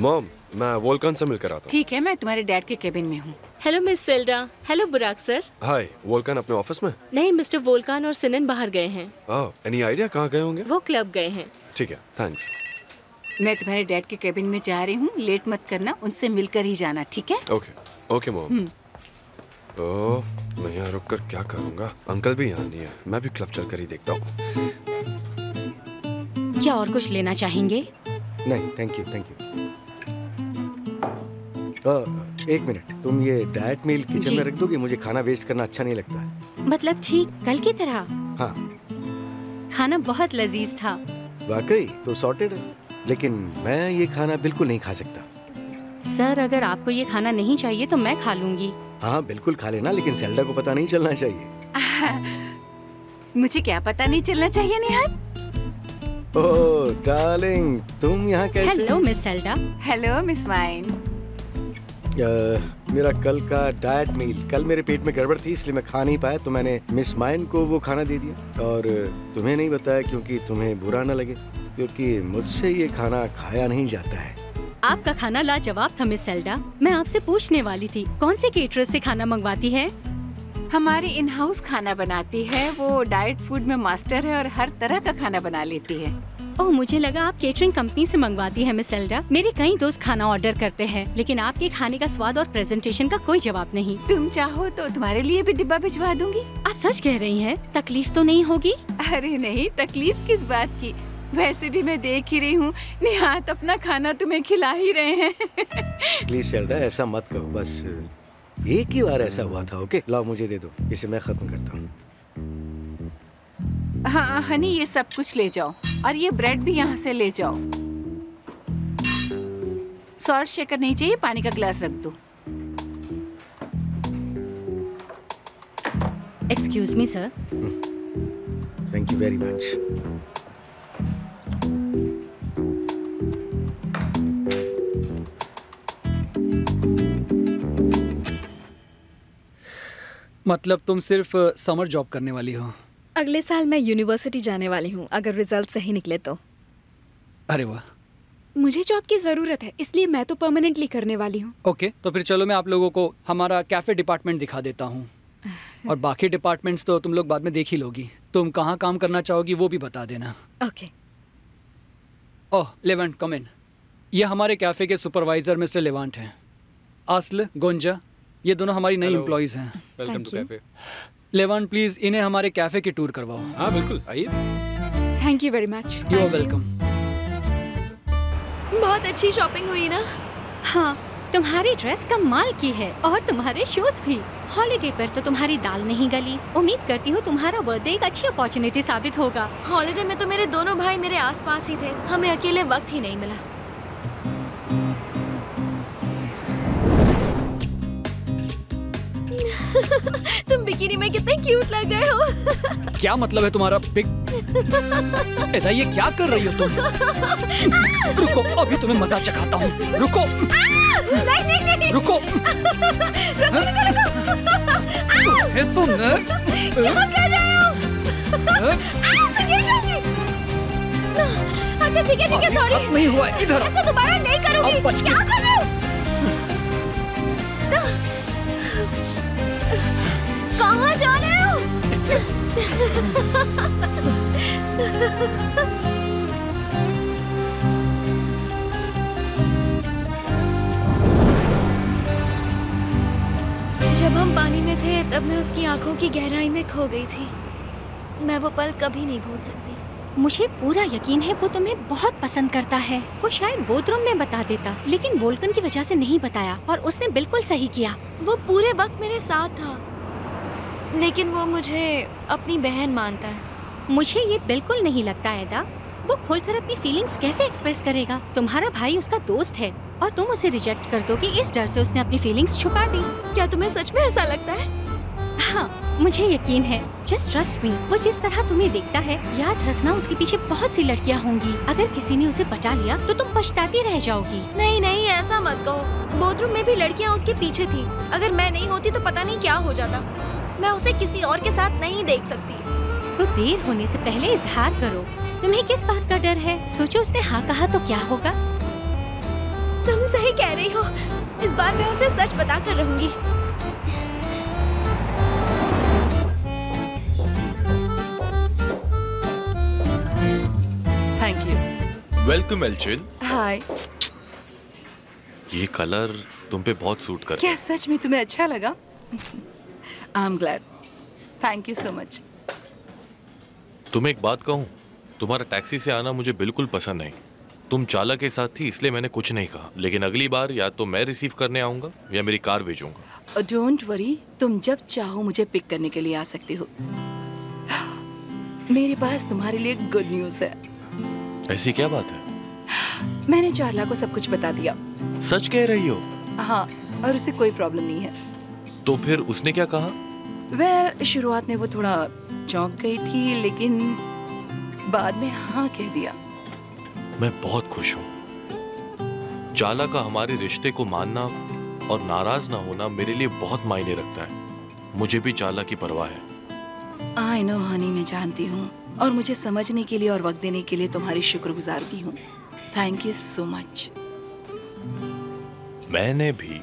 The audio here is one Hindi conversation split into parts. मॉम, मैं वोल्कान से मिलकर आता हूँ। ठीक है, मैं तुम्हारे डैड के केबिन में हूँ। Hello miss Selda. Hello Burak sir. Hi. Volkan अपने ऑफिस में? नहीं, मिस्टर वोल्कान और सिनन बाहर गए हैं। एनी आइडिया कहाँ गए होंगे? वो क्लब गए हैं। ठीक है, थैंक्स। मैं तुम्हारे डैड के केबिन में जा रही हूँ, लेट मत करना, उनसे मिलकर ही जाना, ठीक है? Okay okay mom. मैं यहाँ रुक कर क्या करूँगा, अंकल भी यहाँ नहीं है, मैं भी क्लब चल कर ही देखता हूँ। क्या और कुछ लेना चाहेंगे? नहीं, थैंक यू थैंक यू। एक मिनट, तुम ये डाइट मील किचन में रख दोगी? मुझे खाना वेस्ट करना अच्छा नहीं लगता है। मतलब ठीक कल की तरह? हाँ। खाना बहुत लजीज था। वाकई तो सॉर्टेड है, लेकिन मैं ये खाना बिल्कुल नहीं खा सकता। सर, अगर आपको ये खाना नहीं चाहिए तो मैं खा लूंगी। हाँ बिल्कुल खा लेना, लेकिन सेल्डा को पता नहीं चलना चाहिए। मुझे क्या पता नहीं चलना चाहिए निहात? ओह डार्लिंग, तुम यहाँ कैसे? Hello miss Selda. Hello miss Mine. मेरा कल का डाइट मील, कल मेरे पेट में गड़बड़ थी इसलिए मैं खा नहीं पाया, तो मैंने मिस माइन को वो खाना दे दिया और तुम्हें नहीं बताया क्योंकि तुम्हें बुरा ना लगे, क्योंकि मुझसे ये खाना खाया नहीं जाता है। आपका खाना लाजवाब था मिस सेल्डा। मैं आपसे पूछने वाली थी, कौन से केटरर से खाना मंगवाती है? हमारी इन हाउस खाना बनाती है, वो डाइट फूड में मास्टर है और हर तरह का खाना बना लेती है। ओह, मुझे लगा आप केटरिंग कंपनी से मंगवाती है मिस सेल्डा। मेरे कई दोस्त खाना ऑर्डर करते हैं, लेकिन आपके खाने का स्वाद और प्रेजेंटेशन का कोई जवाब नहीं। तुम चाहो तो तुम्हारे लिए भी डिब्बा भिजवा दूंगी। आप सच कह रही हैं? तकलीफ तो नहीं होगी? अरे नहीं, तकलीफ किस बात की, वैसे भी मैं देख ही रही हूँ निहात अपना खाना तुम्हें खिला ही रहे हैं। प्लीज सेल्डा, ऐसा मत करो, बस एक ही बार ऐसा हुआ था। ओके लाओ, मुझे दे दो, इसे मैं खत्म करता हूँ। हाँ हनी, ये सब कुछ ले जाओ और ये ब्रेड भी यहाँ से ले जाओ। सॉल्ट शेकर नहीं चाहिए, पानी का ग्लास रख दो। Excuse me sir. Thank you very much. मतलब तुम सिर्फ समर जॉब करने वाली हो? अगले साल मैं यूनिवर्सिटी जाने वाली हूँ, अगर रिजल्ट सही निकले तो। अरे वाह, मुझे जॉब की जरूरत है, इसलिए मैं तो परमानेंटली करने वाली हूँ। ओके, तो फिर चलो मैं आप लोगों को हमारा कैफे डिपार्टमेंट दिखा देता हूँ। और बाकी डिपार्टमेंट्स तो तुम लोग बाद में देख ही लोगी। तुम कहाँ काम करना चाहोगी वो भी बता देना। Okay. Oh Levent, come in. ये हमारे कैफे के सुपरवाइजर मिस्टर लेवेंट हैं। आस्ल, गोंजा, ये दोनों हमारी नई एम्प्लॉइज हैं। Welcome to cafe. Levan please इन्हें हमारे कैफे की टूर करवाओ। हाँ बिल्कुल, आइए। Thank you very much. You are welcome. बहुत अच्छी शॉपिंग हुई ना? हाँ, तुम्हारी ड्रेस कमाल की है और तुम्हारे शूज भी। हॉलिडे पर तो तुम्हारी दाल नहीं गली। उम्मीद करती हूँ तुम्हारा बर्थडे एक अच्छी अपॉर्चुनिटी साबित होगा। हॉलिडे में तो मेरे दोनों भाई मेरे आस पास ही थे, हमें अकेले वक्त ही नहीं मिला। तुम बिकिनी में कितने क्यूट लग रहे हो। क्या मतलब है तुम्हारा पिक? ऐसा ये क्या कर रही हो तुम? रुको, अभी तुम्हें मजा चखाता हूँ। रुको। नहीं, नहीं, नहीं। रुको। रुको, रुको, रुको। तुमने क्या कर रहे हो? अच्छा ठीक है ठीक है, सॉरी। नहीं हुआ, इधर ऐसा दोबारा नहीं करूँगी। क्या कर रहे हो? कहाँ जा रहे हो? जब हम पानी में थे तब मैं उसकी आंखों की गहराई में खो गई थी। मैं वो पल कभी नहीं भूल सकती। मुझे पूरा यकीन है वो तुम्हें बहुत पसंद करता है। वो शायद बाथरूम में बता देता, लेकिन वोल्कान की वजह से नहीं बताया और उसने बिल्कुल सही किया। वो पूरे वक्त मेरे साथ था, लेकिन वो मुझे अपनी बहन मानता है। मुझे ये बिल्कुल नहीं लगता आयदा। वो खोलकर अपनी फीलिंग्स कैसे एक्सप्रेस करेगा? तुम्हारा भाई उसका दोस्त है और तुम उसे रिजेक्ट कर दोगे, इस डर से उसने अपनी फीलिंग्स छुपा दी। क्या तुम्हें सच में ऐसा लगता है? हाँ मुझे यकीन है। Just trust me. वो जिस तरह तुम्हें देखता है, याद रखना उसके पीछे बहुत सी लड़कियाँ होंगी। अगर किसी ने उसे पटा लिया तो तुम पछताती रह जाओगी। नहीं नहीं, ऐसा मत कहो। बाथरूम में भी लड़कियाँ उसके पीछे थी। अगर मैं नहीं होती तो पता नहीं क्या हो जाता। मैं उसे किसी और के साथ नहीं देख सकती। तो देर होने से पहले इजहार करो। तुम्हें किस बात का डर है? सोचो उसने हाँ कहा तो क्या होगा। तुम सही कह रही हो। इस बार मैं उसे सच बता कर रहूंगी। Thank you. वेलकम एल्चिन। हाय। ये कलर तुम पे बहुत सूट कर। क्या सच में तुम्हें अच्छा लगा? I am glad. Thank you so much. तुम्हें एक बात कहूँ, तुम्हारा टैक्सी से आना मुझे बिल्कुल पसंद नहीं। तुम चाला के साथ थी इसलिए मैंने कुछ नहीं कहा, लेकिन अगली बार या तो मैं रिसीव करने आऊंगा या मेरी कार भेजूंगा। डोंट वरी, तुम जब चाहो मुझे पिक करने के लिए आ सकती हो। मेरे पास तुम्हारे लिए गुड न्यूज़ है। ऐसी क्या बात है? मैंने चाला को सब कुछ बता दिया। सच कह रही हो? हाँ, और उसे कोई प्रॉब्लम नहीं है। तो फिर उसने क्या कहा? वेल, शुरुआत में वो थोड़ा चौंक गई थी, लेकिन बाद में हाँ कह दिया। मैं बहुत खुश हूँ। चाला का हमारे रिश्ते को मानना और नाराज ना होना मेरे लिए बहुत मायने रखता है। मुझे भी चाला की परवाह है। I know honey, मैं जानती हूँ, और मुझे समझने के लिए और वक्त देने के लिए तुम्हारी शुक्रगुजार भी हूँ। Thank you so much. मैंने भी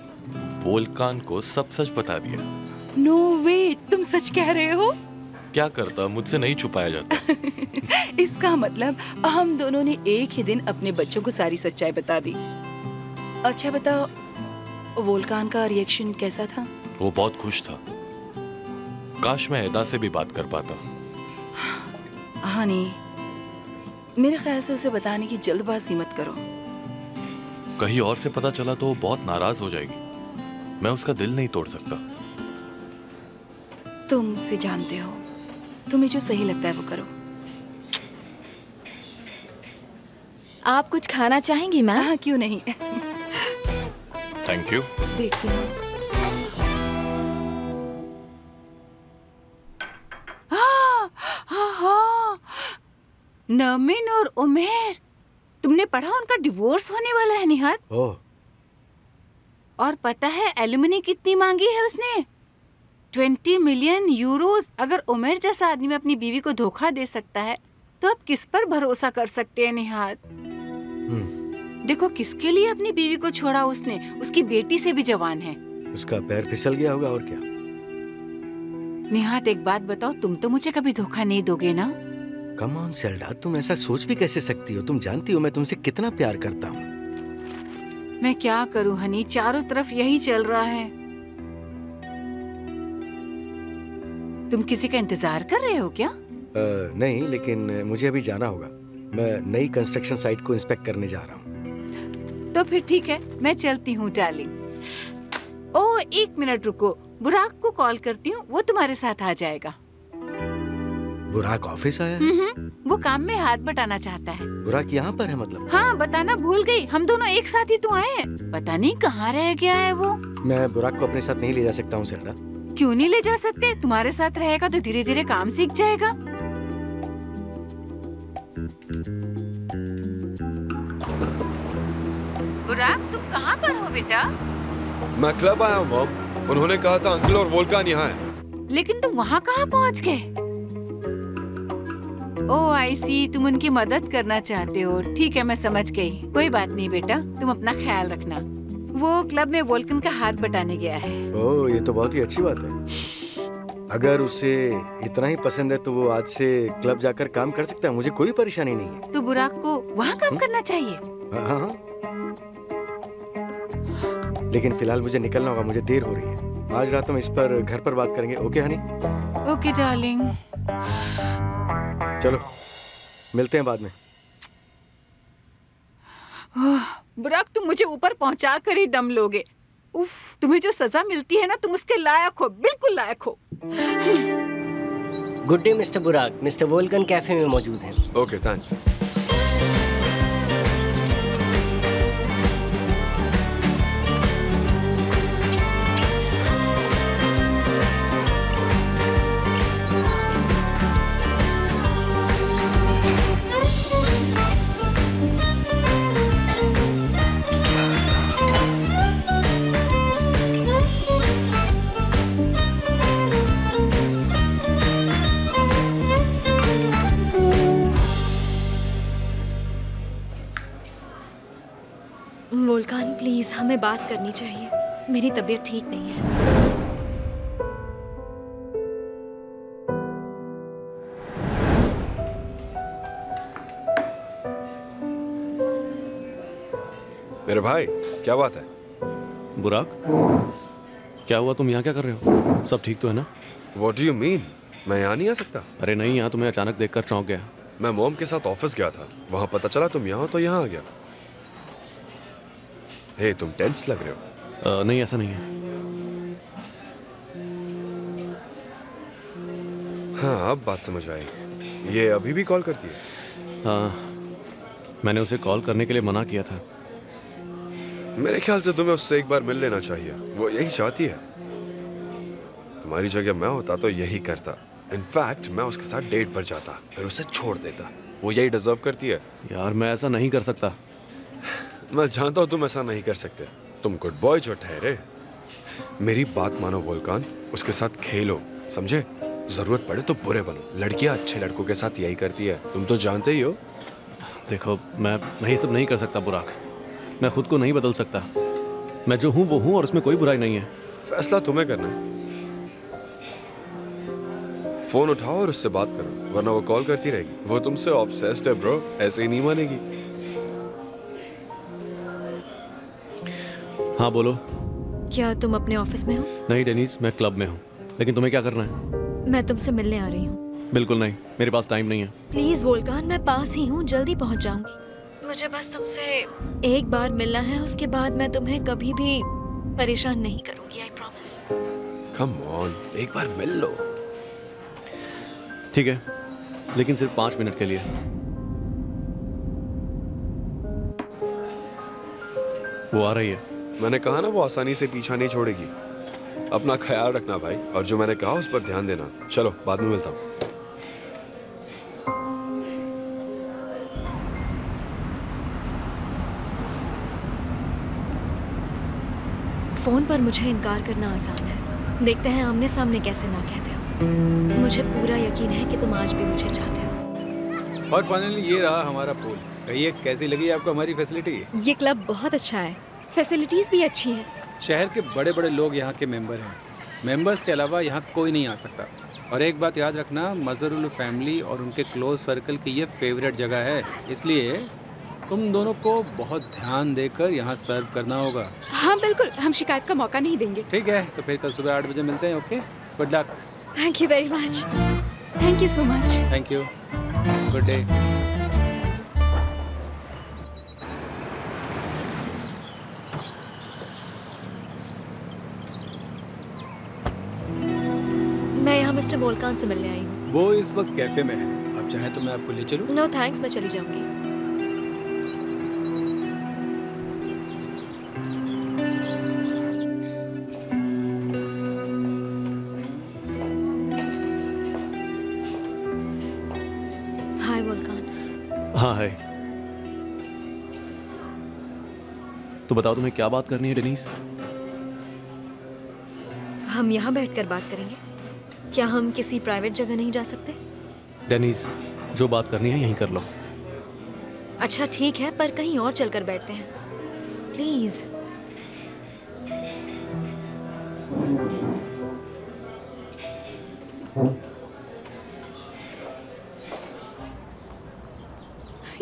वोल्कान को सब सच बता दिया। नो वे, तुम सच कह रहे हो? क्या करता, मुझसे नहीं छुपाया जाता। इसका मतलब हम दोनों ने एक ही दिन अपने बच्चों को सारी सच्चाई बता दी। अच्छा बताओ, वोल्कान का रिएक्शन कैसा था? वो बहुत खुश था। काश मैं ऐदा से भी बात कर पाता। हाँ नहीं, मेरे ख्याल से उसे बताने की जल्दबाजी मत करो। कहीं और से पता चला तो वो बहुत नाराज हो जाएगी। मैं उसका दिल नहीं तोड़ सकता। तुम उसे जानते हो, तुम्हें जो सही लगता है वो करो। आप कुछ खाना चाहेंगी मैम? हाँ, क्यों नहीं। Thank you. देखते हैं। हाँ, नमिन और उमेर, तुमने पढ़ा उनका डिवोर्स होने वाला है निहात? ओह। और पता है एलुमनी कितनी मांगी है उसने? 20 मिलियन यूरोस। अगर उमेर जैसा आदमी अपनी बीवी को धोखा दे सकता है तो आप किस पर भरोसा कर सकते हैं निहात? देखो किसके लिए अपनी बीवी को छोड़ा उसने, उसकी बेटी से भी जवान है। उसका पैर फिसल गया होगा और क्या। निहात एक बात बताओ, तुम तो मुझे कभी धोखा नहीं दोगे ना? कम ऑन सेल्डा, तुम ऐसा सोच भी कैसे सकती हो? तुम जानती हो मैं तुमसे कितना प्यार करता हूँ। मैं क्या करूँ हनी, चारों तरफ यही चल रहा है। तुम किसी का इंतजार कर रहे हो क्या? नहीं, लेकिन मुझे अभी जाना होगा। मैं नई कंस्ट्रक्शन साइट को इंस्पेक्ट करने जा रहा हूँ। तो फिर ठीक है, मैं चलती हूँ डार्लिंग। ओह एक मिनट रुको, बुराक को कॉल करती हूँ, वो तुम्हारे साथ आ जाएगा। बुराक ऑफिस आया? वो काम में हाथ बटाना चाहता है। बुराक यहाँ पर है मतलब? हाँ, बताना भूल गई, हम दोनों एक साथ ही तो आए हैं। पता नहीं कहाँ रह गया है वो। मैं बुराक को अपने साथ नहीं ले जा सकता हूँ सेल्डा। क्यों नहीं ले जा सकते? तुम्हारे साथ रहेगा तो धीरे धीरे काम सीख जाएगा। बुराक, तुम कहाँ पर हो बेटा? मैं क्लब आया हूँ मॉम। उन्होंने कहा था अंकल और वोल्कान यहाँ है। लेकिन तुम वहाँ कहाँ पहुँच गए? ओ आई सी, तुम उनकी मदद करना चाहते हो। ठीक है, मैं समझ गई। कोई बात नहीं बेटा, तुम अपना ख्याल रखना। वो क्लब में वोल्कान का हाथ बटाने गया है। ओह, ये तो बहुत ही अच्छी बात है। अगर उसे इतना ही पसंद है तो वो आज से क्लब जाकर काम कर सकता है, मुझे कोई परेशानी नहीं है। तो बुराक को वहाँ काम करना चाहिए। हाँ। लेकिन फिलहाल मुझे निकलना होगा, मुझे देर हो रही है। आज रात हम इस पर घर पर बात करेंगे। Okay honey? Okay darling. चलो मिलते हैं बाद में। बुराक, तुम मुझे ऊपर पहुंचा कर ही दम लोगे। उफ, तुम्हें जो सजा मिलती है ना, तुम उसके लायक हो, बिल्कुल लायक हो। Good day mister Burak, mister Volkan cafe में मौजूद हैं। Okay, thanks. तुम्हें बात करनी चाहिए। मेरी तबीयत ठीक नहीं है। मेरे भाई क्या बात है? बुराक क्या हुआ? तुम यहाँ क्या कर रहे हो? सब ठीक तो है ना? What do you mean? मैं यहाँ नहीं आ सकता। अरे नहीं, यहाँ तुम्हें अचानक देखकर चौंक गया। मैं मोम के साथ ऑफिस गया था, वहाँ पता चला तुम यहाँ हो तो यहाँ आ गया। हे, तुम टेंस लग रहे हो। नहीं ऐसा नहीं है। हाँ अब बात समझ आई। ये अभी भी कॉल करती है? हाँ मैंने उसे कॉल करने के लिए मना किया था। मेरे ख्याल से तुम्हें उससे एक बार मिल लेना चाहिए, वो यही चाहती है। तुम्हारी जगह मैं होता तो यही करता। इनफैक्ट मैं उसके साथ डेट पर जाता फिर उसे छोड़ देता। वो यही डिजर्व करती है। यार मैं ऐसा नहीं कर सकता। मैं जानता हूँ तुम ऐसा नहीं कर सकते। तुम गुड बॉय जो ठहरे। मेरी बात मानो वोल्कान, उसके साथ खेलो समझे। जरूरत पड़े तो बुरे बनो। लड़कियाँ अच्छे लड़कों के साथ यही करती है, तुम तो जानते ही हो। देखो मैं ये सब नहीं कर सकता बुराक। मैं खुद को नहीं बदल सकता। मैं जो हूँ वो हूँ और उसमें कोई बुराई नहीं है। फैसला तुम्हें करना है। फोन उठाओ और उससे बात करो, वरना वो कॉल करती रहेगी। वो तुमसे ऑब्सेस्ड है ब्रो, ऐसे ही नहीं मानेगी। हाँ बोलो। क्या तुम अपने ऑफिस में हो? नहीं डेनिस, मैं क्लब में हूँ। लेकिन तुम्हें क्या करना है? मैं तुमसे मिलने आ रही हूँ। बिल्कुल नहीं, मेरे पास टाइम नहीं है। प्लीज वोल्कान, मैं पास ही हूँ, जल्दी पहुँच जाऊंगी। मुझे बस तुमसे एक बार मिलना है, उसके बाद मैं तुम्हें कभी भी परेशान नहीं करूंगी। I promise. कम ऑन, एक बार मिल लो। ठीक है लेकिन सिर्फ 5 मिनट के लिए। वो आ रही है। मैंने कहा ना वो आसानी से पीछा नहीं छोड़ेगी। अपना ख्याल रखना भाई, और जो मैंने कहा उस पर ध्यान देना। चलो बाद में मिलता हूँ। फोन पर मुझे इनकार करना आसान है, देखते हैं आमने सामने कैसे ना कहते हो। मुझे पूरा यकीन है कि तुम आज भी मुझे चाहते हो। और फाइनली ये रहा हमारा पूल। कहिए कैसी लगी आपको हमारी फैसिलिटी? ये क्लब बहुत अच्छा है, फैसिलिटीज भी अच्छी हैं। शहर के बड़े बड़े लोग यहाँ के मेंबर हैं। मेंबर्स के अलावा यहाँ कोई नहीं आ सकता। और एक बात याद रखना, मजरुल फैमिली और उनके क्लोज सर्कल की ये फेवरेट जगह है, इसलिए तुम दोनों को बहुत ध्यान देकर यहाँ सर्व करना होगा। हाँ बिल्कुल, हम शिकायत का मौका नहीं देंगे। ठीक है तो फिर कल सुबह 8 बजे मिलते हैं। Okay good luck. Thank you very much. Thank you so much. Thank you, good day. मैं यहाँ मिस्टर वोल्कान से मिलने आई हूँ। वो इस वक्त कैफे में है, आप चाहें तो मैं आपको ले चलूँ? नो थैंक्स, मैं चली जाऊँगी। तो बताओ तुम्हें क्या बात करनी है डेनिस? हम यहाँ बैठकर बात करेंगे। क्या हम किसी प्राइवेट जगह नहीं जा सकते? डेनिस जो बात करनी है यहीं कर लो। अच्छा ठीक है, पर कहीं और चलकर बैठते हैं प्लीज।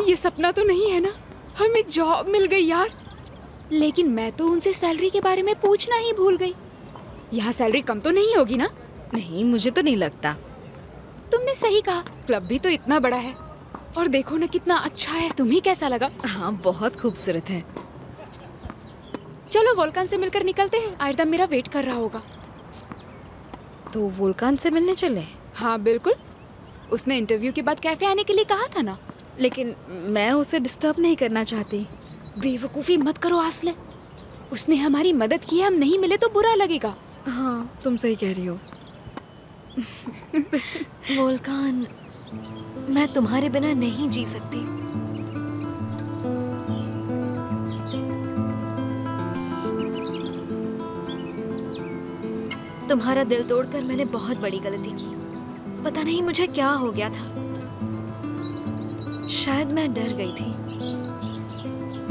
ये सपना तो नहीं है ना, हमें जॉब मिल गई यार। लेकिन मैं तो उनसे सैलरी के बारे में पूछना ही भूल गई। यहाँ सैलरी कम तो नहीं होगी ना? नहीं मुझे तो नहीं लगता। तुमने सही कहा, क्लब भी तो इतना बड़ा है और देखो ना कितना अच्छा है। तुम्हें कैसा लगा? हाँ बहुत खूबसूरत है। चलो वोल्कान से मिलकर निकलते हैं, आयदा मेरा वेट कर रहा होगा। तो वोल्कान से मिलने चले? हाँ बिल्कुल, उसने इंटरव्यू के बाद कैफे आने के लिए कहा था ना। लेकिन मैं उसे डिस्टर्ब नहीं करना चाहती। बेवकूफ़ी मत करो आसले, उसने हमारी मदद की है, हम नहीं मिले तो बुरा लगेगा। हाँ तुम सही कह रही हो। वोल्कान मैं तुम्हारे बिना नहीं जी सकती। तुम्हारा दिल तोड़कर मैंने बहुत बड़ी गलती की। पता नहीं मुझे क्या हो गया था, शायद मैं डर गई थी।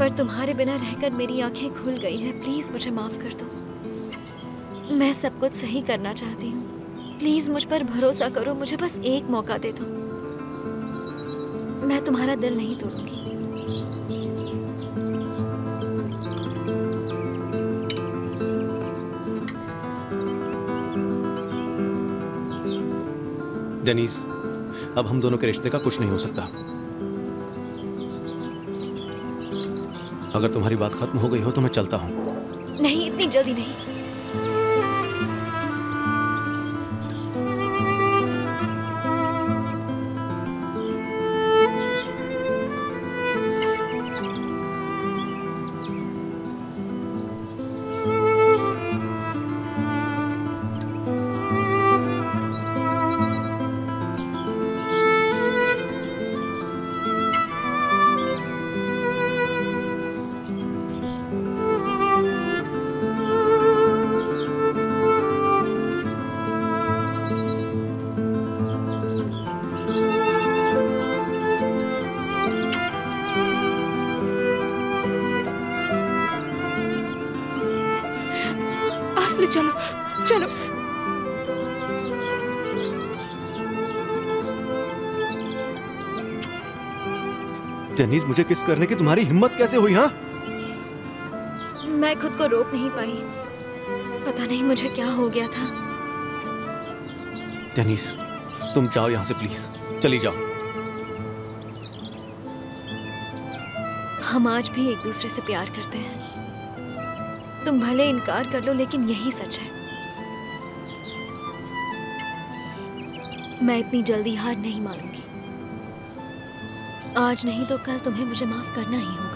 पर तुम्हारे बिना रहकर मेरी आंखें खुल गई हैं। प्लीज मुझे माफ कर दो, मैं सब कुछ सही करना चाहती हूँ। प्लीज मुझ पर भरोसा करो, मुझे बस एक मौका दे दो। मैं तुम्हारा दिल नहीं तोड़ूंगी। डेनिस, अब हम दोनों के रिश्ते का कुछ नहीं हो सकता। अगर तुम्हारी बात खत्म हो गई हो तो मैं चलता हूं। नहीं, इतनी जल्दी नहीं। डेनिस, मुझे किस करने की तुम्हारी हिम्मत कैसे हुई? हाँ, मैं खुद को रोक नहीं पाई, पता नहीं मुझे क्या हो गया था। डेनिस, तुम जाओ यहां से, प्लीज चली जाओ। हम आज भी एक दूसरे से प्यार करते हैं। तुम भले इनकार कर लो लेकिन यही सच है। मैं इतनी जल्दी हार नहीं मानूंगी। आज नहीं तो कल तुम्हें मुझे माफ करना ही होगा।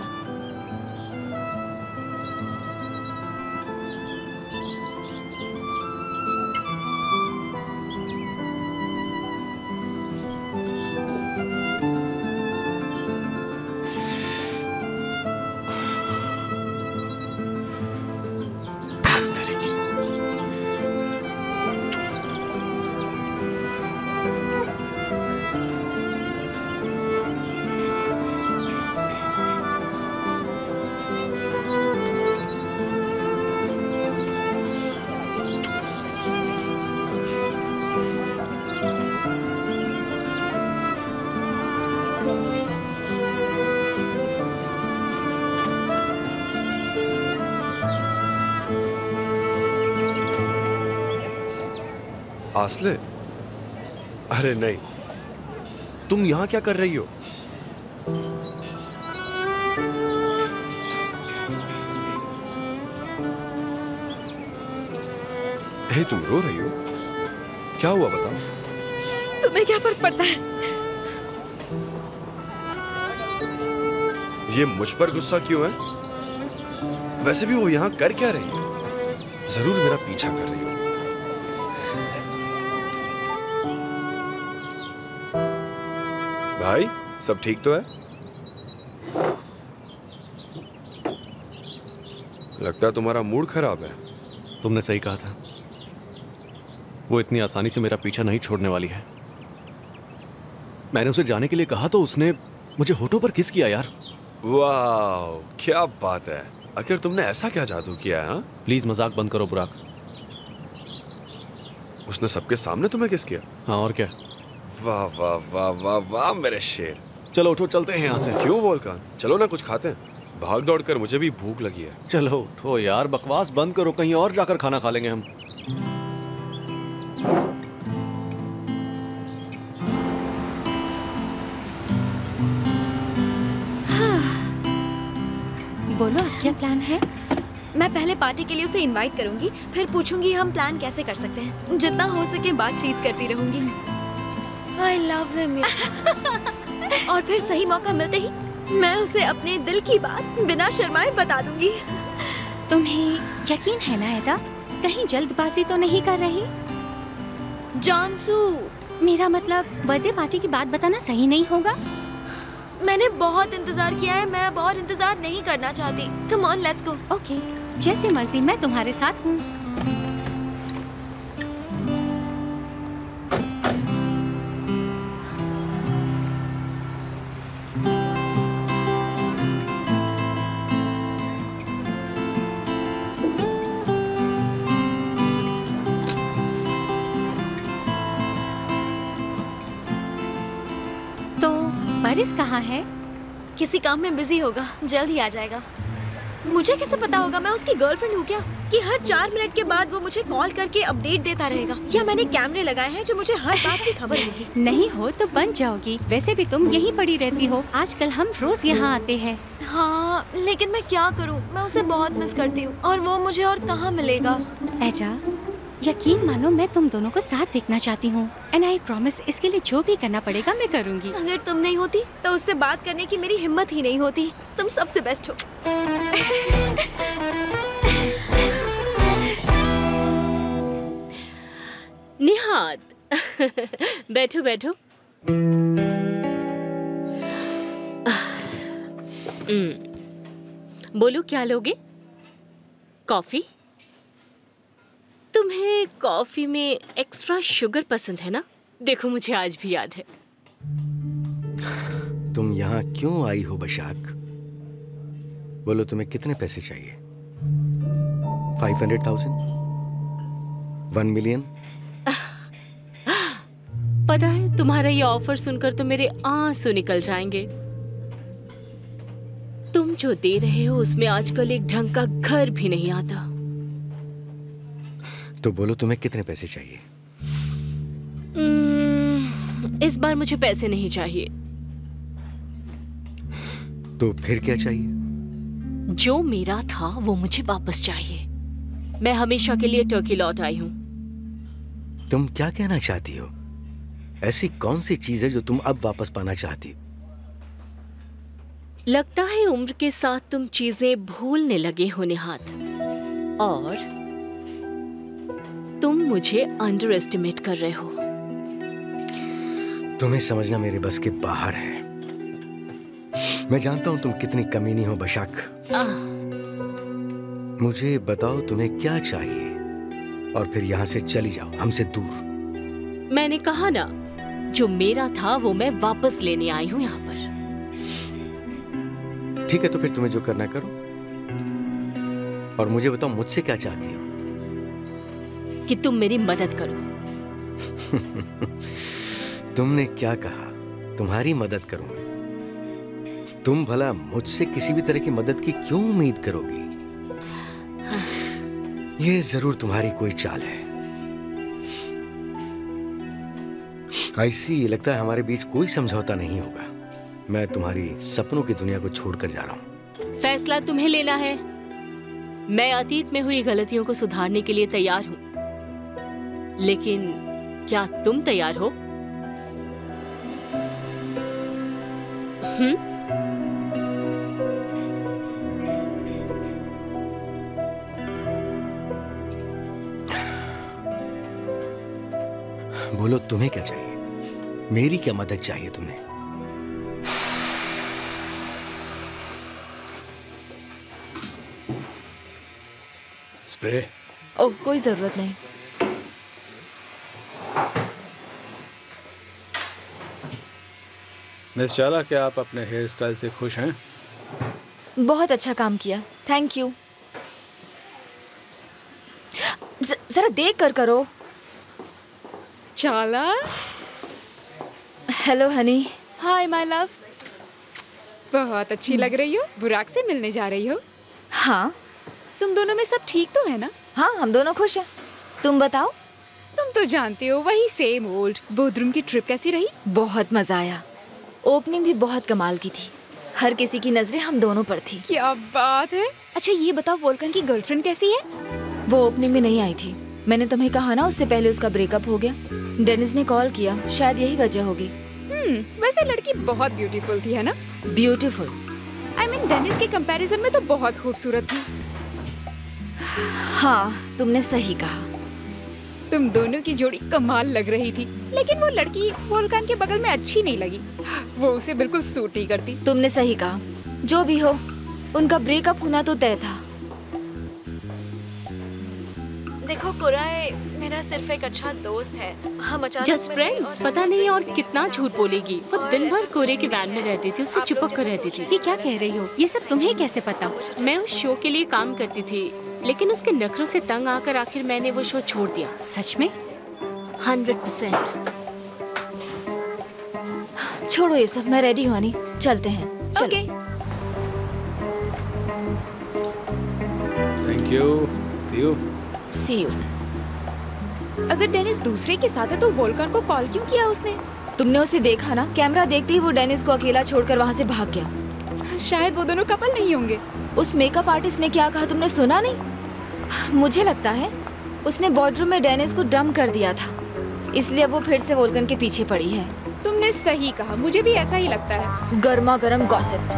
असले, अरे नहीं, तुम यहां क्या कर रही हो? हे, तुम रो रही हो, क्या हुआ बताओ? तुम्हें क्या फर्क पड़ता है? ये मुझ पर गुस्सा क्यों है? वैसे भी वो यहां कर क्या रही है? जरूर मेरा पीछा कर रही हो। भाई, सब ठीक तो है? लगता है तुम्हारा मूड खराब है। तुमने सही कहा था, वो इतनी आसानी से मेरा पीछा नहीं छोड़ने वाली है। मैंने उसे जाने के लिए कहा तो उसने मुझे होठों पर किस किया। यार वाह, क्या बात है, आखिर तुमने ऐसा क्या जादू किया है? प्लीज मजाक बंद करो बुराक। उसने सबके सामने तुम्हें किस किया? हाँ, और क्या। वाह वाह वाह वाह वाह मेरे शेर, चलो उठो, चलते हैं यहाँ से। क्यों वोल्कान, चलो ना कुछ खाते हैं, भाग दौड़ कर मुझे भी भूख लगी है। चलो उठो यार, बकवास बंद करो, कहीं और जाकर खाना खा लेंगे हम। हाँ। बोलो क्या प्लान है? मैं पहले पार्टी के लिए उसे इनवाइट करूंगी, फिर पूछूंगी हम प्लान कैसे कर सकते हैं। जितना हो सके बातचीत करती रहूंगी। I love him, yeah. और फिर सही मौका मिलते ही मैं उसे अपने दिल की बात बिना शर्माए बता दूंगी। तुम्हें यकीन है ना आयदा, कहीं जल्दबाजी तो नहीं कर रही? जानसू, मेरा मतलब बर्थडे पार्टी की बात बताना सही नहीं होगा। मैंने बहुत इंतजार किया है, मैं अब और इंतजार नहीं करना चाहती। Come on, let's go. Okay, जैसे मर्जी, मैं तुम्हारे साथ हूँ। हारिस कहाँ है? किसी काम में बिजी होगा, जल्द ही आ जाएगा। मुझे कैसे पता होगा? मैं उसकी गर्लफ्रेंड हूँ क्या कि हर 4 मिनट के बाद वो मुझे कॉल करके अपडेट देता रहेगा? या मैंने कैमरे लगाए हैं जो मुझे हर बात की खबर होगी? नहीं हो तो बन जाओगी। वैसे भी तुम यहीं पड़ी रहती हो, आजकल हम रोज यहाँ आते हैं। हाँ, लेकिन मैं क्या करूँ, मैं उसे बहुत मिस करती हूँ और वो मुझे और कहाँ मिलेगा। ऐजा, यकीन मानो मैं तुम दोनों को साथ देखना चाहती हूँ। एंड आई प्रॉमिस, इसके लिए जो भी करना पड़ेगा मैं करूँगी। अगर तुम नहीं होती तो उससे बात करने की मेरी हिम्मत ही नहीं होती। तुम सबसे बेस्ट हो। निहात, बैठो बैठो। बोलो क्या लोगे? कॉफी? तुम्हें कॉफी में एक्स्ट्रा शुगर पसंद है ना? देखो मुझे आज भी याद है। तुम यहाँ क्यों आई हो बशाक? बोलो तुम्हें कितने पैसे चाहिए? 500,000? 1 मिलियन? पता है तुम्हारा ये ऑफर सुनकर तो मेरे आंसू निकल जाएंगे। तुम जो दे रहे हो उसमें आजकल एक ढंग का घर भी नहीं आता। तो बोलो तुम्हें कितने पैसे चाहिए? इस बार मुझे पैसे नहीं चाहिए। तो फिर क्या चाहिए? जो मेरा था वो मुझे वापस चाहिए। मैं हमेशा के लिए टर्की लौट आई हूँ। तुम क्या कहना चाहती हो? ऐसी कौन सी चीज है जो तुम अब वापस पाना चाहती? लगता है उम्र के साथ तुम चीजें भूलने लगे हो निहात, और तुम मुझे अंडर एस्टिमेट कर रहे हो। तुम्हें समझना मेरे बस के बाहर है। मैं जानता हूं तुम कितनी कमीनी हो बशाक। मुझे बताओ तुम्हें क्या चाहिए और फिर यहां से चली जाओ, हमसे दूर। मैंने कहा ना, जो मेरा था वो मैं वापस लेने आई हूं यहाँ पर। ठीक है, तो फिर तुम्हें जो करना करो और मुझे बताओ मुझसे क्या चाहती हो? कि तुम मेरी मदद करो। तुमने क्या कहा? तुम्हारी मदद करूंगी? तुम भला मुझसे किसी भी तरह की मदद की क्यों उम्मीद करोगी? ये जरूर तुम्हारी कोई चाल है। ऐसी लगता है हमारे बीच कोई समझौता नहीं होगा। मैं तुम्हारी सपनों की दुनिया को छोड़कर जा रहा हूँ। फैसला तुम्हें लेना है। मैं अतीत में हुई गलतियों को सुधारने के लिए तैयार हूँ, लेकिन क्या तुम तैयार हो? बोलो तुम्हें क्या चाहिए? मेरी क्या मदद चाहिए तुम्हें? स्प्रे? ओह, कोई जरूरत नहीं। मिस चाला, क्या आप अपने हेयर स्टाइल से खुश हैं? बहुत अच्छा काम किया, थैंक यू। जरा देख कर करो। चाला? Hello honey. Hi my love. बहुत अच्छी लग रही हो। बुराक से मिलने जा रही हो? हाँ। तुम दोनों में सब ठीक तो है ना? हाँ, हम दोनों खुश हैं। तुम बताओ? तुम तो जानते हो, वही सेम ओल्ड। बोधरूम की ट्रिप कैसी रही? बहुत मजा आया। ओपनिंग भी बहुत कमाल की थी। हर किसी की नजरें हम दोनों पर थी। क्या बात है। अच्छा ये बताओ, वोल्कन की गर्लफ्रेंड कैसी है? वो ओपनिंग में नहीं आई थी। मैंने तुम्हें कहा ना, उससे पहले उसका ब्रेकअप हो गया। डेनिस ने कॉल किया, शायद यही वजह होगी। वैसे लड़की बहुत ब्यूटीफुल थी है ना? ब्यूटीफुल? आई मीन डेनिस के कंपैरिजन में तो बहुत खूबसूरत थी। हाँ, तुमने सही कहा। तुम दोनों की जोड़ी कमाल लग रही थी, लेकिन वो लड़की वोल्कान के बगल में अच्छी नहीं लगी। वो उसे बिल्कुल सूट नहीं करती। तुमने सही कहा। जो भी हो, उनका ब्रेकअप होना तो तय था। देखो कुराए, मेरा सिर्फ एक अच्छा दोस्त है। हम अचानक जस्ट फ्रेंड्स। पता नहीं और कितना झूठ बोलेगी। वो दिन भर कोरे के वैन में रहती थी, उससे चिपक कर रहती थी। ये क्या कह रही हो? ये सब तुम्हें कैसे पता? मैं उस शो के लिए काम करती थी, लेकिन उसके नखरों से तंग आकर आखिर मैंने वो शो छोड़ दिया। सच में? 100%। छोड़ो ये सब, मैं रेडी हूँ, चलते हैं। Okay. Thank you, see you. See you. अगर डेनिस दूसरे के साथ है तो वोल्कान को कॉल क्यों किया उसने? तुमने उसे देखा ना, कैमरा देखते ही वो डेनिस को अकेला छोड़कर वहाँ से भाग गया। शायद वो दोनों कपल नहीं होंगे। उस मेकअप आर्टिस्ट ने क्या कहा तुमने सुना नहीं? मुझे लगता है उसने बॉर्डरूम में डेनिस को डम कर दिया था, इसलिए वो फिर से वोल्कान के पीछे पड़ी है। तुमने सही कहा, मुझे भी ऐसा ही लगता है। गर्मा गर्म गॉसिप।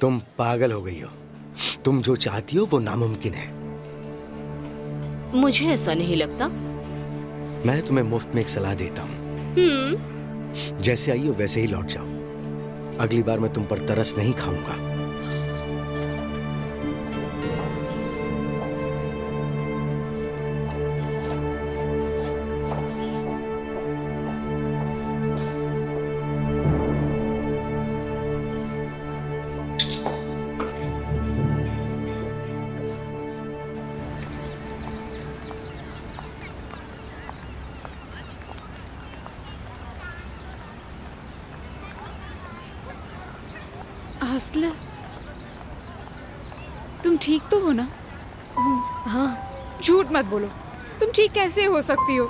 तुम पागल हो गई हो, तुम जो चाहती हो वो नामुमकिन है। मुझे ऐसा नहीं लगता। मैं तुम्हें मुफ्त में एक सलाह देता हूँ, जैसे आई हो वैसे ही लौट जाओ। अगली बार मैं तुम पर तरस नहीं खाऊंगा। तुम ठीक तो हो ना? हाँ। झूठ मत बोलो, तुम ठीक कैसे हो सकती हो?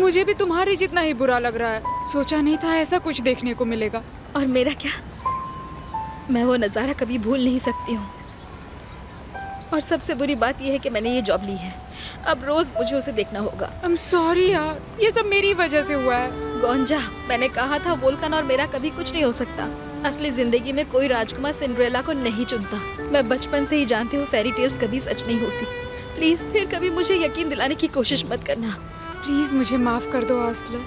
मुझे भी तुम्हारे जितना ही बुरा लग रहा है, सोचा नहीं था ऐसा कुछ देखने को मिलेगा। और मेरा क्या, मैं वो नज़ारा कभी भूल नहीं सकती हूँ। और सबसे बुरी बात यह है कि मैंने ये जॉब ली है, अब रोज मुझे उसे देखना होगा। I'm sorry यार, ये सब मेरी वजह से हुआ है। गोंजा, मैंने कहा था वोल्कान और मेरा कभी कुछ नहीं हो सकता। असली जिंदगी में कोई राजकुमार सिंड्रेला को नहीं चुनता। मैं बचपन से ही जानती हूँ फेरी टेल्स कभी सच नहीं होती। प्लीज फिर कभी मुझे यकीन दिलाने की कोशिश मत करना। प्लीज मुझे माफ कर दो असली।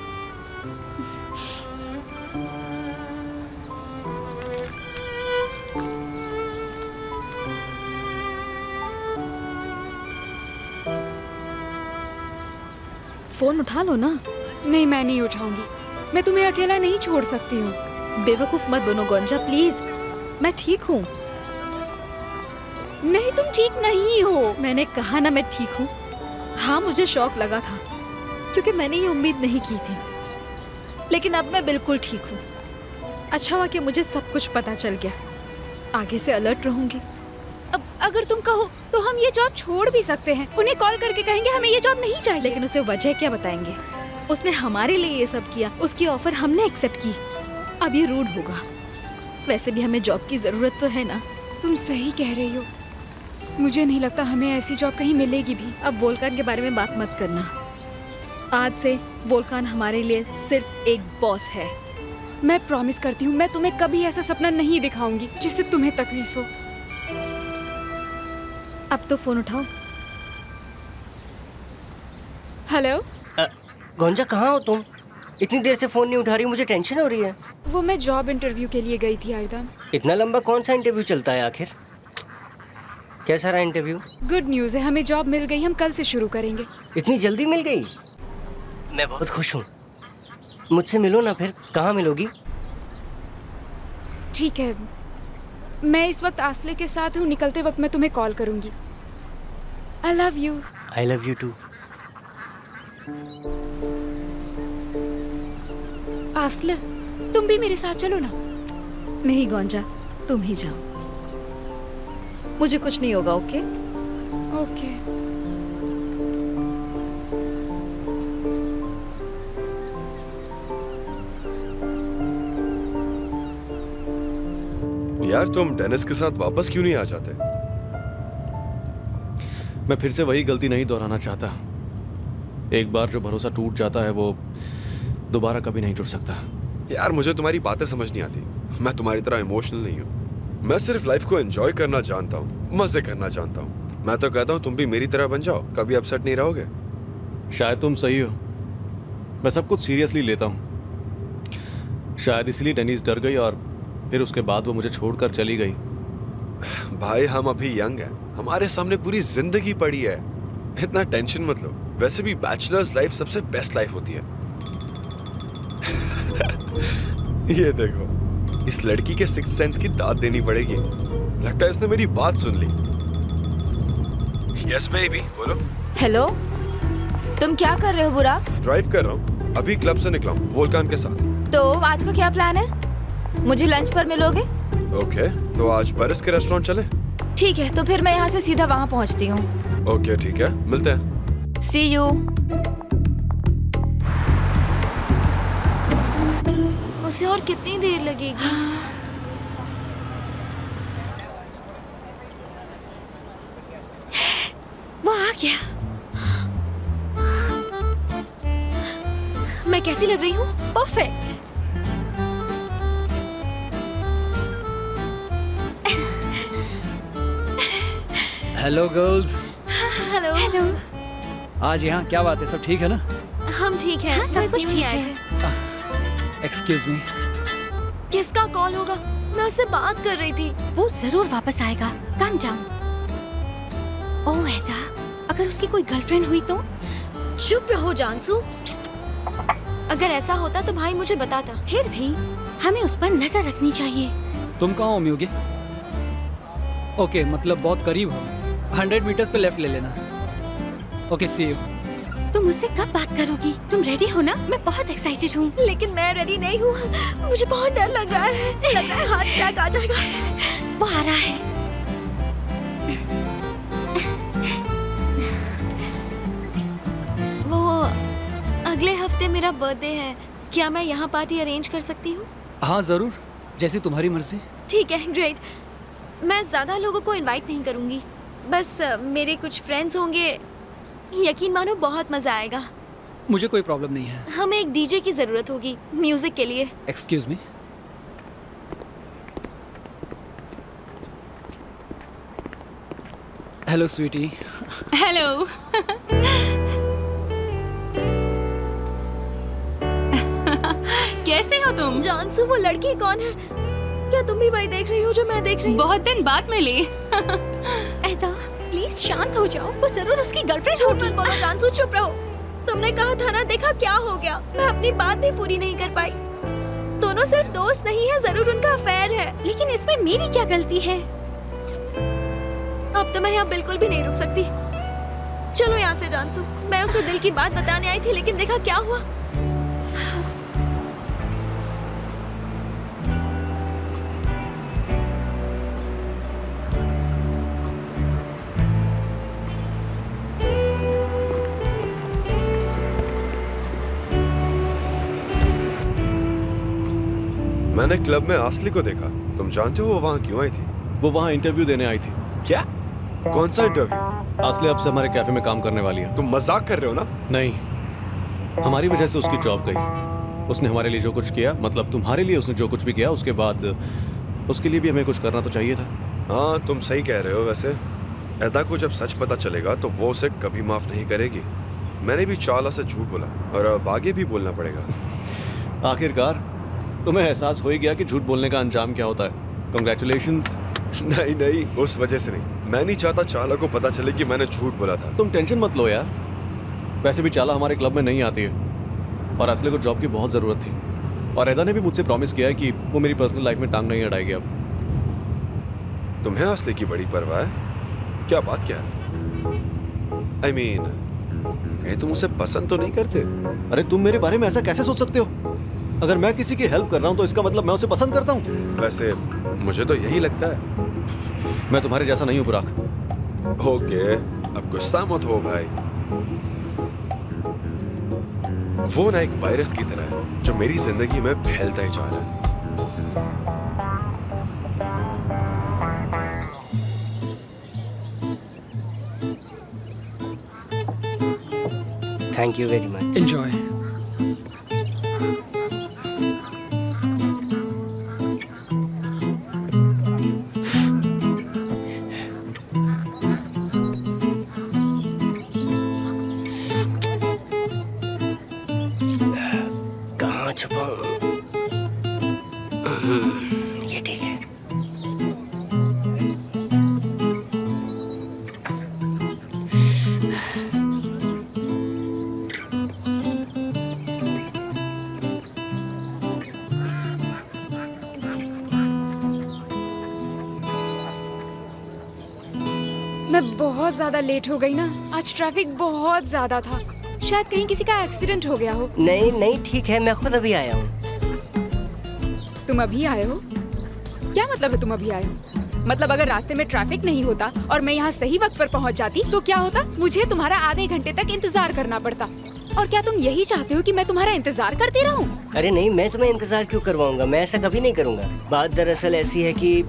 फोन उठा लो ना। नहीं, मैं नहीं उठाऊंगी, मैं तुम्हें अकेला नहीं छोड़ सकती हूँ। बेवकूफ मत बनो गोंजा, प्लीज। मैं ठीक हूँ। नहीं, तुम ठीक नहीं हो। मैंने कहा ना मैं ठीक हूँ। हाँ, मुझे शौक लगा था क्योंकि मैंने ये उम्मीद नहीं की थी, लेकिन अब मैं बिल्कुल ठीक हूँ। अच्छा हुआ कि मुझे सब कुछ पता चल गया, आगे से अलर्ट रहूँगी। अब अगर तुम कहो तो हम ये जॉब छोड़ भी सकते हैं। उन्हें कॉल करके कहेंगे हमें ये जॉब नहीं चाहिए। लेकिन उसे वजह क्या बताएंगे? उसने हमारे लिए ये सब किया, उसकी ऑफर हमने एक्सेप्ट की, अब ये रूड होगा। वैसे भी हमें जॉब की ज़रूरत तो है ना। तुम सही कह रही हो, मुझे नहीं लगता हमें ऐसी जॉब कहीं मिलेगी भी। अब वोल्कान के बारे में बात मत करना। आज से वोल्कान हमारे लिए सिर्फ एक बॉस है। मैं प्रॉमिस करती हूँ, मैं तुम्हें कभी ऐसा सपना नहीं दिखाऊंगी जिससे तुम्हें तकलीफ हो। अब तो फोन उठाओ। हेलो गोंजा, कहाँ हो तुम? इतनी देर से फोन नहीं उठा रही, मुझे टेंशन हो रही है। वो मैं जॉब इंटरव्यू के लिए गई थी आयदा। इतना लंबा कौन सा इंटरव्यू चलता है आखिर? कैसा रहा इंटरव्यू? गुड न्यूज़ है, हमें जॉब मिल गई, हम कल से शुरू करेंगे। इतनी जल्दी मिल गई? मैं बहुत खुश हूँ। मुझसे मिलो ना। फिर कहाँ मिलोगी? ठीक है, मैं इस वक्त आसले के साथ हूँ, निकलते वक्त मैं तुम्हें कॉल करूँगी। I love you. I love you too. आसले, तुम भी मेरे साथ चलो ना। नहीं गोंजा, तुम ही जाओ, मुझे कुछ नहीं होगा। Okay okay. यार, तुम डेनिस के साथ वापस क्यों नहीं आ जाते? मैं फिर से वही गलती नहीं दोहराना चाहता। एक बार जो भरोसा टूट जाता है वो दोबारा कभी नहीं जुड़ सकता। यार, मुझे तुम्हारी बातें समझ नहीं आती। मैं तुम्हारी तरह इमोशनल नहीं हूँ, मैं सिर्फ लाइफ को एंजॉय करना जानता हूँ, मजे करना जानता हूँ। मैं तो कहता हूँ तुम भी मेरी तरह बन जाओ, कभी अपसेट नहीं रहोगे। शायद तुम सही हो, मैं सब कुछ सीरियसली लेता हूँ। शायद इसलिए डेनिस डर गई और फिर उसके बाद वो मुझे छोड़कर चली गई। भाई, हम अभी यंग हैं, हमारे सामने पूरी जिंदगी पड़ी है, इतना टेंशन मत लो। वैसे भी बैचलर्स लाइफ सबसे बेस्ट लाइफ होती है। ये देखो, इस लड़की के सिक्स्थ सेंस की दाद देनी पड़ेगी। लगता है इसने मेरी बात सुन ली। यस बेबी, बोलो। हेलो, तुम क्या कर रहे हो बुराक? ड्राइव कर रहा हूँ, अभी क्लब से निकला हूँ वोल्कान के साथ। तो आज का क्या प्लान है? मुझे लंच पर मिलोगे? ओके, तो आज पेरिस के रेस्टोरेंट चले? ठीक है, तो फिर मैं यहाँ से सीधा वहाँ पहुँचती हूँ। ओके ठीक है, मिलते हैं। See you. उसे और कितनी देर लगेगी? वो आ गया। मैं कैसी लग रही हूँ? Perfect. Hello girls. Hello hello. आज यहाँ क्या बात है, सब ठीक है ना? हम ठीक हैं। हाँ, सब कुछ ठीक है। एक्सक्यूज मी, किसका कॉल होगा? मैं उससे बात कर रही थी। वो जरूर वापस आएगा, कम डाउन। ओह ऐदा, अगर उसकी कोई गर्लफ्रेंड हुई तो? चुप रहो जानसू, अगर ऐसा होता तो भाई मुझे बताता। फिर भी हमें उस पर नजर रखनी चाहिए। तुम कहाँ हो म्यूगी? ओके, मतलब बहुत करीब हो। 100 मीटर्स पे लेफ्ट ले लेना। Okay see you. तुम मुझसे कब बात करोगी? तुम रेडी हो ना? मैं बहुत एक्साइटेड हूँ। लेकिन मैं रेडी नहीं हूँ, मुझे बहुत डर लग रहा है। लग रहा है हार्ट अटैक आ जाएगा। वो आ रहा है। वो अगले हफ्ते मेरा बर्थडे है, क्या मैं यहाँ पार्टी अरेंज कर सकती हूँ? हाँ जरूर, जैसे तुम्हारी मर्जी। ठीक है ग्रेट। मैं ज्यादा लोगों को इन्वाइट नहीं करूँगी, बस मेरे कुछ फ्रेंड्स होंगे। यकीन मानो बहुत मजा आएगा। मुझे कोई प्रॉब्लम नहीं है। हमें एक डीजे की जरूरत होगी म्यूजिक के लिए। Excuse me. Hello sweetie. Hello. कैसे हो तुम? जानसू वो लड़की कौन है? क्या तुम भी वही देख रही हो जो मैं देख रही हूँ? बहुत दिन बाद मिली। प्लीज शांत हो जाओ, पर जरूर उसकी गर्लफ्रेंड होगी। मत बोलो जानसू, चुप रहो। तुमने कहा था ना, देखा क्या हो गया। मैं अपनी बात भी पूरी नहीं कर पाई। दोनों सिर्फ दोस्त नहीं है, जरूर उनका अफेयर है, लेकिन इसमें मेरी क्या गलती है? अब तो मैं यहाँ बिल्कुल भी नहीं रुक सकती। चलो यहाँ से जानसू। मैं उसे दिल की बात बताने आई थी, लेकिन देखा क्या हुआ। मैंने क्लब में असली को देखा। तुम जानते हो वो वहाँ क्यों आई थी? वो वहाँ इंटरव्यू देने आई थी। क्या? कौन सा इंटरव्यू? असली अब से हमारे कैफे में काम करने वाली है। तुम मजाक कर रहे हो ना? नहीं, हमारी वजह से उसकी जॉब गई। उसने हमारे लिए जो कुछ किया, मतलब तुम्हारे लिए उसने जो कुछ भी किया, उसके बाद उसके लिए भी हमें कुछ करना तो चाहिए था। हाँ तुम सही कह रहे हो। वैसे ऐदा को जब सच पता चलेगा तो वो उसे कभी माफ नहीं करेगी। मैंने भी चाला से झूठ बोला और अब आगे भी बोलना पड़ेगा। आखिरकार तुम्हें एहसास हो ही गया कि झूठ बोलने का अंजाम क्या होता है। कंग्रेचुलेशंस। नहीं नहीं, उस वजह से नहीं। मैं नहीं चाहता चाला को पता चले कि मैंने झूठ बोला था। तुम टेंशन मत लो यार, वैसे भी चाला हमारे क्लब में नहीं आती है और असली को जॉब की बहुत ज़रूरत थी। और ऐदा ने भी मुझसे प्रॉमिस किया है कि वो मेरी पर्सनल लाइफ में टांग नहीं अड़ाएगी। अब तुम्हें असली की बड़ी परवाह है? क्या बात क्या है? आई मीन तुम उसे पसंद तो नहीं करते? अरे तुम मेरे बारे में ऐसा कैसे सोच सकते हो? अगर मैं किसी की हेल्प कर रहा हूँ तो इसका मतलब मैं उसे पसंद करता हूँ। वैसे मुझे तो यही लगता है। मैं तुम्हारे जैसा नहीं हूँ बुराक। ओके, अब गुस्सा मत हो भाई। वो ना एक वायरस की तरह है जो मेरी जिंदगी में फैलता ही जा रहा है। Thank you very much. Enjoy. Late हो गई ना, आज ट्रैफिक बहुत ज्यादा था। शायद कहीं किसी का एक्सीडेंट हो गया हो। नहीं नहीं ठीक है, मैं खुद अभी आया हूँ। तुम अभी आए हो? क्या मतलब है तुम अभी आए हो? मतलब अगर रास्ते में ट्रैफिक नहीं होता और मैं यहाँ सही वक्त पर पहुँच जाती तो क्या होता? मुझे तुम्हारा आधे घंटे तक इंतजार करना पड़ता। और क्या तुम यही चाहते हो कि मैं तुम्हारा इंतजार करती रहूं? अरे नहीं, मैं तुम्हें इंतजार क्यों करवाऊंगा, मैं ऐसा कभी नहीं करूंगा। बात दरअसल ऐसी है कि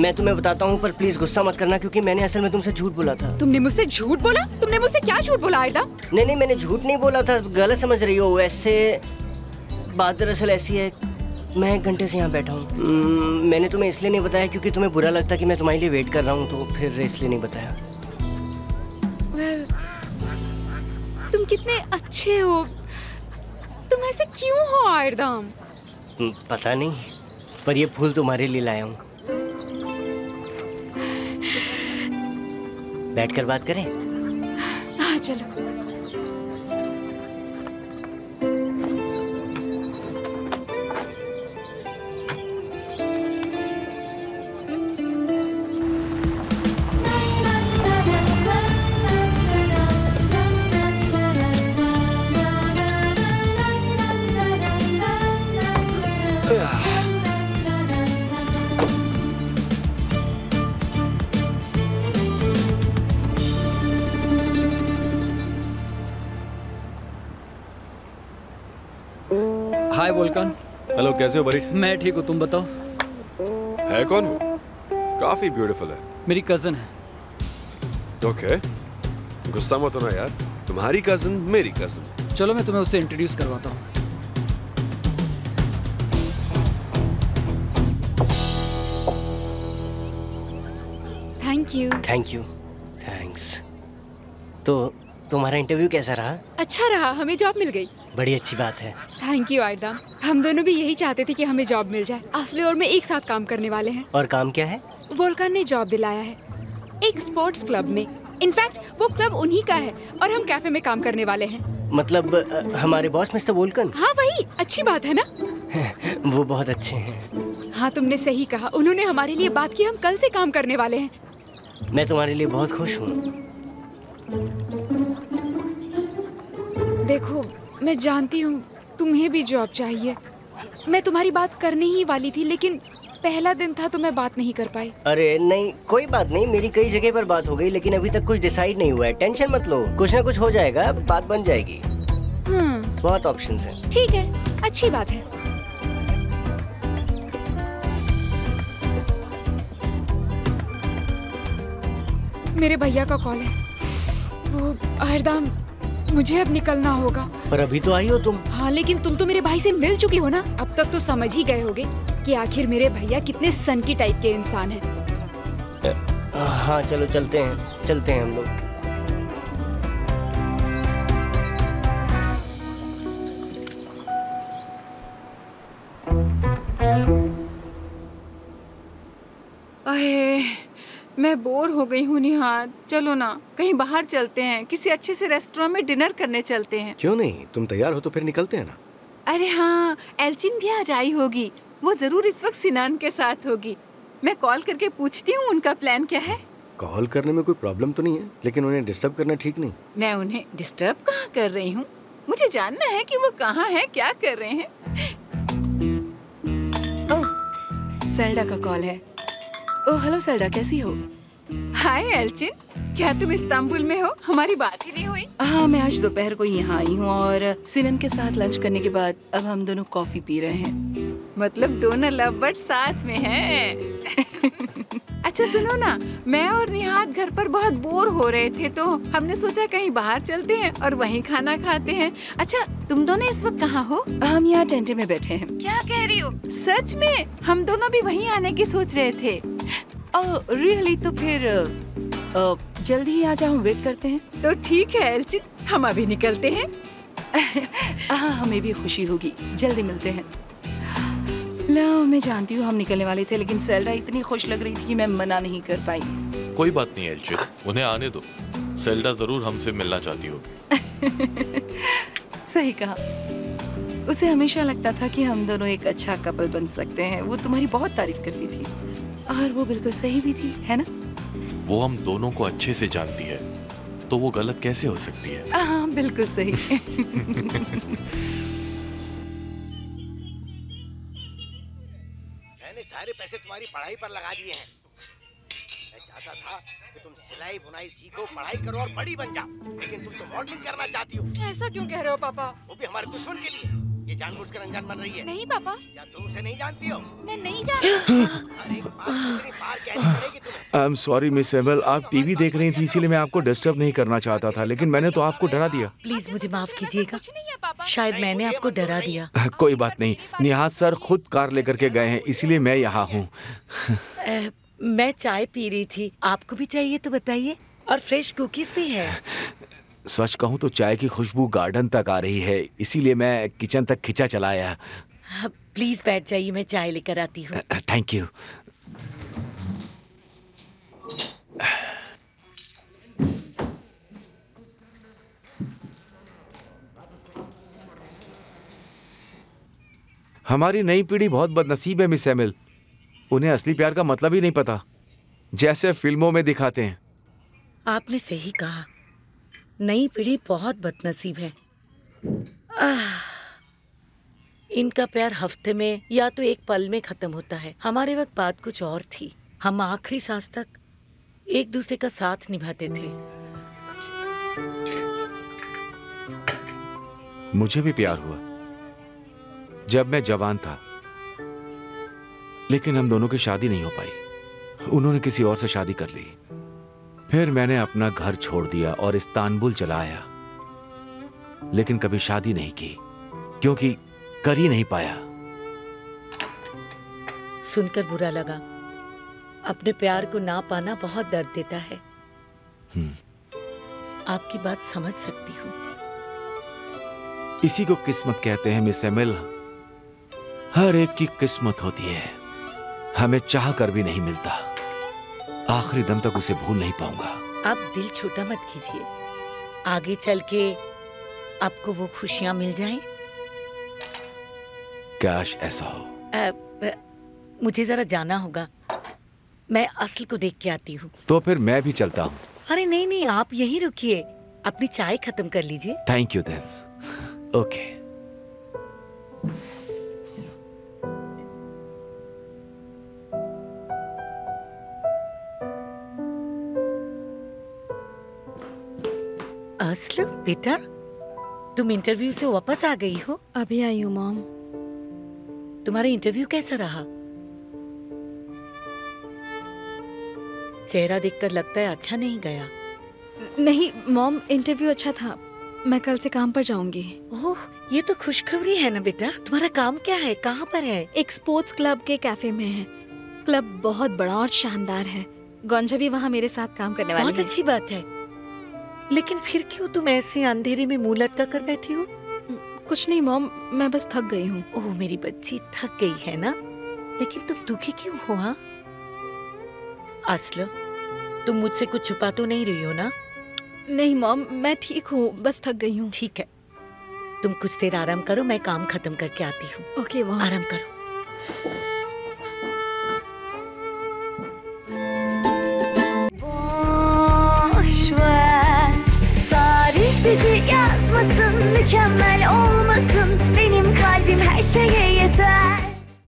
मैं तुम्हें बताता हूं, पर प्लीज गुस्सा मत करना क्योंकि मैंने असल में तुमसे झूठ बोला था। तुमने मुझसे झूठ बोला? तुमने मुझसे क्या झूठ बोला आयदा? नहीं नहीं मैंने झूठ नहीं बोला था, गलत समझ रही हो। वैसे बात दरअसल ऐसी है, मैं एक घंटे से यहाँ बैठा हूँ। मैंने तुम्हें इसलिए नहीं बताया क्योंकि तुम्हें बुरा लगता कि मैं तुम्हारे लिए वेट कर रहा हूँ, तो फिर इसलिए नहीं बताया। तुम कितने अच्छे हो, तुम ऐसे क्यों हो आयरदाम? पता नहीं, पर ये फूल तुम्हारे लिए लाया हूँ। बैठकर बात करें? हाँ चलो। हाय वोल्कान। हेलो, कैसे हो बरिस? मैं ठीक हूँ, तुम बताओ। है कौन वो? काफी ब्यूटीफुल है। मेरी कजन है। ओके, गुस्सा मत होना यार, तुम्हारी कजन मेरी कजन। चलो मैं तुम्हें उससे इंट्रोड्यूस करवाता हूँ। Thank you, thanks. तो तुम्हारा इंटरव्यू कैसा रहा? अच्छा रहा, हमें जॉब मिल गई। बड़ी अच्छी बात है। थैंक यू आयदा, हम दोनों भी यही चाहते थे कि हमें जॉब मिल जाए। असली और मैं एक साथ काम करने वाले हैं। और काम क्या है? वोल्कान ने जॉब दिलाया है एक स्पोर्ट्स क्लब में। इनफैक्ट वो क्लब उन्हीं का है और हम कैफे में काम करने वाले हैं। मतलब हमारे बॉस मिस्टर वोल्कान? हाँ वही, अच्छी बात है ना। वो बहुत अच्छे हैं। हाँ तुमने सही कहा, उन्होंने हमारे लिए बात की, हम कल से काम करने वाले हैं। मैं तुम्हारे लिए बहुत खुश हूँ। देखो मैं जानती हूँ तुम्हें भी जॉब चाहिए, मैं तुम्हारी बात करने ही वाली थी लेकिन पहला दिन था तो मैं बात नहीं कर पाई। अरे नहीं कोई बात नहीं, मेरी कई जगह पर बात हो गई लेकिन अभी तक कुछ डिसाइड नहीं हुआ है। टेंशन मत लो, कुछ ना कुछ हो जाएगा, बात बन जाएगी। बहुत ऑप्शंस हैं। ठीक है, अच्छी बात है। मेरे भैया का कॉल है। वो हरदम मुझे अब निकलना होगा। पर अभी तो आई हो तुम। हाँ लेकिन तुम तो मेरे भाई से मिल चुकी हो ना, अब तक तो समझ ही गए होगे कि आखिर मेरे भैया कितने सनकी टाइप के इंसान हैं। हाँ चलो चलते हैं, चलते हैं हम लोग। मैं बोर हो गई हूँ निहात, चलो ना कहीं बाहर चलते हैं, किसी अच्छे से रेस्टोरेंट में डिनर करने चलते हैं। क्यों नहीं, तुम तैयार हो तो फिर निकलते हैं ना। अरे हाँ, एल्चिन भी आज आई होगी, वो जरूर इस वक्त सिनान के साथ होगी। मैं कॉल करके पूछती हूँ उनका प्लान क्या है। कॉल करने में कोई प्रॉब्लम तो नहीं है, लेकिन उन्हें डिस्टर्ब करना ठीक नहीं। मैं उन्हें डिस्टर्ब कहाँ कर रही हूँ, मुझे जानना है कि वो कहाँ है, क्या कर रहे हैं। ओह सेल्डा का कॉल है। ओह हेलो सेल्डा, कैसी हो? हाय एल्चिन, क्या तुम इस्तांबुल में हो? हमारी बात ही नहीं हुई। हाँ मैं आज दोपहर को यहाँ आई हूँ और सिनन के साथ लंच करने के बाद अब हम दोनों कॉफी पी रहे हैं। मतलब दोनों लव बर्ड साथ में हैं। अच्छा सुनो ना, मैं और निहात घर पर बहुत बोर हो रहे थे तो हमने सोचा कहीं बाहर चलते हैं और वहीं खाना खाते हैं। अच्छा तुम दोनों इस वक्त कहाँ हो? हम यहाँ टेंट में बैठे हैं। क्या कह रही हो? सच में? हम दोनों भी वहीं आने की सोच रहे थे। रियली? तो फिर जल्दी ही आ जाओ, वेट करते हैं। तो ठीक है एल्चिन, हम अभी निकलते हैं। हाँ हमें भी खुशी होगी, जल्दी मिलते हैं। लो मैं जानती हूँ हम निकलने वाले थे लेकिन सेल्डा इतनी खुश लग रही थी कि मैं मना नहीं कर पाई। कोई बात नहीं एल्चिन, उन्हें आने दो, सेल्डा जरूर हमसे मिलना चाहती होगी। सही कहा, उसे हमेशा लगता था कि हम दोनों एक अच्छा कपल बन सकते हैं। वो तुम्हारी बहुत तारीफ करती थी और वो बिल्कुल सही भी थी, है ना? वो हम दोनों को अच्छे से जानती है तो वो गलत कैसे हो सकती है? हाँ बिल्कुल सही। मैंने सारे पैसे तुम्हारी पढ़ाई पर लगा दिए हैं। मैं चाहता था कि तुम सिलाई बुनाई सीखो, पढ़ाई करो और बड़ी बन जाओ, लेकिन तुम तो मॉडलिंग करना चाहती हो। ऐसा क्यों कह रहे हो पापा? वो भी हमारे दुश्मन के लिए। ये जानबूझकर अनजान बन रही है। नहीं पापा। या तुम उसे नहीं जानती हो? मैं नहीं जानती। अरे बार कहनी पड़ेगी तुम्हें। I'm sorry Miss Emel, आप टीवी देख रही थी इसीलिए मैं आपको डिस्टर्ब नहीं करना चाहता था, लेकिन मैंने तो आपको डरा दिया। प्लीज मुझे माफ कीजिएगा, शायद मैंने आपको डरा दिया। कोई बात नहीं, निहात सर खुद कार लेकर के गए हैं इसीलिए मैं यहाँ हूँ। मैं चाय पी रही थी, आपको भी चाहिए तो बताइए, और फ्रेश कुकीज भी है। सच कहूँ तो चाय की खुशबू गार्डन तक आ रही है इसीलिए मैं किचन तक खिंचा चला आया। प्लीज बैठ जाइए, मैं चाय लेकर आती हूँ। Thank you. हमारी नई पीढ़ी बहुत बदनसीब है मिस एमिल, उन्हें असली प्यार का मतलब ही नहीं पता, जैसे फिल्मों में दिखाते हैं। आपने सही कहा, नई पीढ़ी बहुत बदनसीब है। इनका प्यार हफ्ते में या तो एक पल में खत्म होता है। हमारे वक्त बात कुछ और थी, हम आखिरी सांस तक एक दूसरे का साथ निभाते थे। मुझे भी प्यार हुआ जब मैं जवान था, लेकिन हम दोनों की शादी नहीं हो पाई। उन्होंने किसी और से शादी कर ली। फिर मैंने अपना घर छोड़ दिया और इस्तांबुल चला आया, लेकिन कभी शादी नहीं की क्योंकि कर ही नहीं पाया। सुनकर बुरा लगा, अपने प्यार को ना पाना बहुत दर्द देता है। आपकी बात समझ सकती हूँ। इसी को किस्मत कहते हैं मिस एमिल। हर एक की किस्मत होती है, हमें चाह कर भी नहीं मिलता। आखिरी दम तक उसे भूल नहीं पाऊंगा। आप दिल छोटा मत कीजिए, आगे चल के आपको वो खुशियां मिल जाएं। काश ऐसा हो। मुझे जरा जाना होगा, मैं असल को देख के आती हूँ। तो फिर मैं भी चलता हूँ। अरे नहीं नहीं, आप यहीं रुकिए, अपनी चाय खत्म कर लीजिए। Thank you then. ओके। असलू बेटा, तुम इंटरव्यू से वापस आ गई हो? अभी आई हूँ मॉम। तुम्हारा इंटरव्यू कैसा रहा? चेहरा देखकर लगता है अच्छा नहीं गया। नहीं मॉम, इंटरव्यू अच्छा था। मैं कल से काम पर जाऊंगी। ओह, ये तो खुशखबरी है ना बेटा। तुम्हारा काम क्या है, कहाँ पर है? एक स्पोर्ट्स क्लब के कैफे में है। क्लब बहुत बड़ा और शानदार है। गौंजा भी वहाँ मेरे साथ काम करने वाली है। बहुत अच्छी बात है, लेकिन फिर क्यों तुम ऐसे अंधेरे में मुंह लटका कर बैठी हो? कुछ नहीं मॉम, मैं बस थक गई हूँ। ओह मेरी बच्ची, थक गई है ना, लेकिन तुम दुखी क्यों हो? हाँ असला, तुम मुझसे कुछ छुपा तो नहीं रही हो ना? नहीं मॉम, मैं ठीक हूँ, बस थक गई हूँ। ठीक है, तुम कुछ देर आराम करो, मैं काम खत्म करके आती हूँ। ओके मॉम, आराम करो। Bizi yazmasın, mükemmel olmasın, benim kalbim her şeye yeter.